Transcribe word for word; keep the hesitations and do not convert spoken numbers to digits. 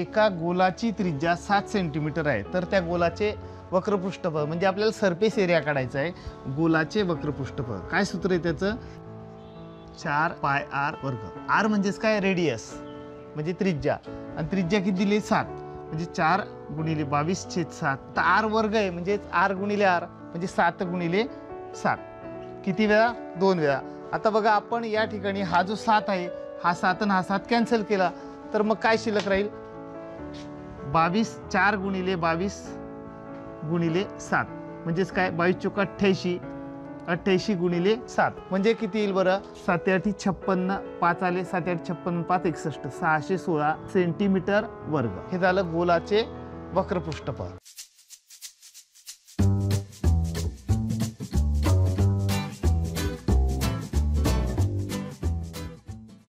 एका गोलाची त्रिज्या सात सेंटीमीटर आहे तर त्या गोलाचे वक्रपृष्ठफळ म्हणजे आपल्याला सरफेस एरिया काढायचा आहे। गोलाचे वक्रपृष्ठफळ काय सूत्र आहे त्याचं चार पाय आर वर्ग। आर म्हणजेच काय रेडियस म्हणजे त्रिज्या आणि त्रिज्या किती दिली सात म्हणजे चार गुणिले बावीस छेद सात तर आर वर्ग आहे म्हणजे आर गुणिले आर म्हणजे सात गुणिले सात किती वेळा दोन वेळा। आता बघा आपण या ठिकाणी हा जो सात आहे हा सात आणि हा सात कॅन्सल केला तर मग काय शिल्लक राहील बावीस चार गुणिले बावीस गुणिले सात म्हणजेच काय बावीस चौक अठ्ठ्याऐंशी अठ्ठ्याऐंशी गुणिले सात म्हणजे किती येईल बरं सात आठ छप्पन्न पाच आले सात आठ छप्पन्न पाच एकसष्ट सहाशे सोळा सेंटीमीटर वर्ग। हे झालं गोलाचे वक्रपृष्ठफळ।